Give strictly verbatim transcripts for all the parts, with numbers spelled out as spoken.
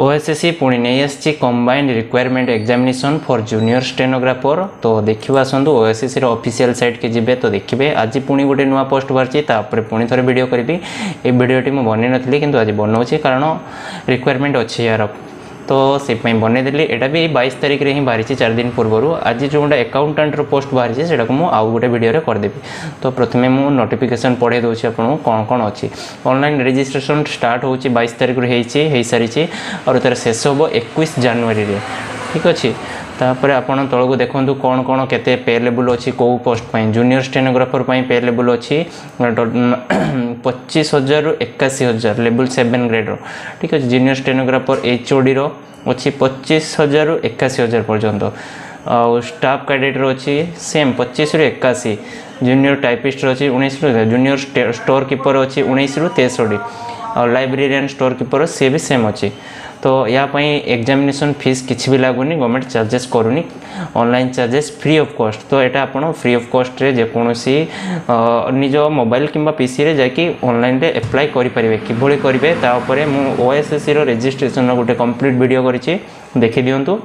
OSSC पुणी नहीं आसी combined requirement examination for junior stenographer. तो देखिए आसतु ओएसएससी ऑफिशियल साइट के जिबे तो देखिए आज पुणी गोटे नुआ पोस्ट बाहर तापर पुणी थे वीडियो करी वीडियोटी मुझे बन नी कि आज बनाऊँगी कारण रिक्वायरमेंट अच्छे यार तो से बनईदेली एटा भी बाईस तारीख रे हिं बाहरी चार दिन पूर्वर आज जो गोटे एकाउंटेंट पोस्ट बाहरी से आउ गोटे वीडियो करदेवी। तो प्रथम मुझे नोटिफिकेशन पढ़े दूसरी आपको कौन कौन अच्छी ऑनलाइन रजिस्ट्रेशन स्टार्ट होची बाईस तारीख रे हो सारी और तार शेष हम इक्कीस जनवरी रे। ठीक अच्छे तापर आपड़ तौक देखूँ कौन कौन के पे लेवल अच्छी कौ post junior stenographer pay level अच्छी पच्चीस हजार एकाशी हजार लेवल सेवेन ग्रेड्र। ठीक अच्छे junior stenographer H O D अच्छी पच्चीस हजार एकाशी हजार पर्यंत और स्टाफ कैडेट अच्छी सेम पच्चीस रु एकाशी जूनियर टाइपिस्ट अच्छी उन्नीस जूनियर स्टोर कीपर अच्छी उन्नीस रु तेसठी और लाइब्रेरियन स्टोर कीपर सी भी सेम अच्छी। तो यापाई एग्जामिनेशन फीस किसी भी लगुनि गवर्नमेंट चार्जेस करूनी online charges free of cost. तो यहाँ आपड़ फ्री ऑफ कॉस्ट रे जेकोसी निज मोबाइल किंबा पीसी रे जाकि ऑनलाइन रे एप्लाई करें किभली करेंगे तापर मु ओएसएससी रो रजिस्ट्रेशन गोटे कंप्लीट वीडियो करी देखि दियंतु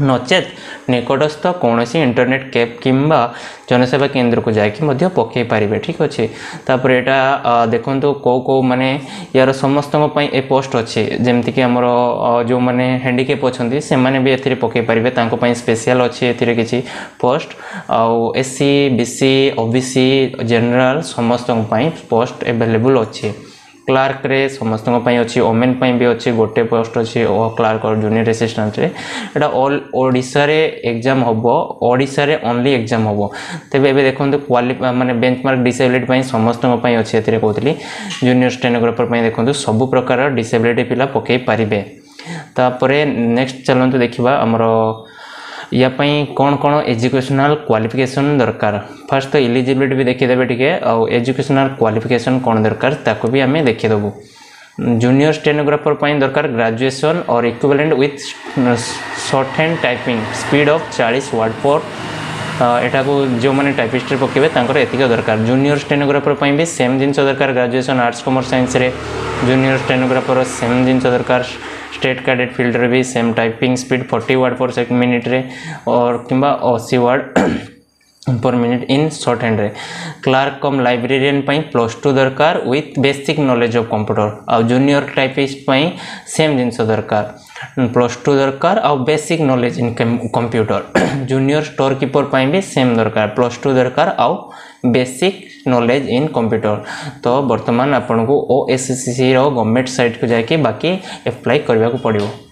नचेत निकटस्थ कौन इंटरनेट कैब किंबा जनसेवा केन्द्र को जाकि पकई पारे। ठीक अच्छे तापर यहाँ देखूँ कौ कौ माने यार समस्त ए पोस्ट अच्छे जमती कि आमर जो मैंने हैंडिकेप अच्छा से मैंने भी ए पकई पारे स्पेशल अच्छे ए पोस्ट आउ एससी बीसी ओबीसी जनरल समस्त पोस्ट एवेलेबल अच्छे। क्लार्क रे समस्त अच्छी ओमेन भी अच्छी गोटे पोस्ट अच्छी क्लार्क और जूनियर एसिस्टेंट रे एटा ऑल ओडिशा रे एग्जाम होबो ओडिशा रे ओनली एग्जाम होबो। तबे एबे देखंतु क्वालिफाई माने बेंचमार्क डिसेबिलिटी पई समस्त अच्छी एतिरे कहतली जूनियर स्टेनोग्राफर पई देखंतु सब प्रकार डिसेबिलिटी पिला पकई पारिबे। तापरे नेक्स्ट चलंतु देखिबा हमरो या पई कौन कौन एजुकेशनल क्वालिफिकेशन दरकार। फर्स्ट तो इलिजिबिलिटी भी देखीदेवे टिके और एजुकेशनल क्वालिफिकेशन कौन दरकार ताको भी आम देखीदेबू। जूनियर स्टेनोग्राफर पई दरकार ग्रेजुएशन और equivalent with shorthand typing speed of चालीस वर्ड पर एटा को जो मैंने टाइपिस्ट पकेबे तांकर एतिक दरकार। जूनियर स्टेनोग्राफर पई भी सेम जिनस दरकार ग्रेजुएशन आर्ट्स कॉमर्स साइंस रे जूनियर स्टेनोग्राफर सेम जिनस दरकार स्टेट कैडेट फील्ड रे भी same typing speed forty word per second minute रे और किंबा अस्सी word per minute in shorthand रे। क्लार्क कम लाइब्रेरियन पई प्लस टू दरकार with basic knowledge of computer और जूनियर टाइपिस्ट पई सेम जिनस दरकार प्लस टू दरकार और basic knowledge in computer. Junior store keeper पर भी सेम दरकार प्लस टू दरकार और बेसिक नॉलेज इन कंप्यूटर। तो वर्तमान आपन को ओएसएससी गवर्नमेंट साइट को जाके बाकी अप्लाई करने को पड़ो।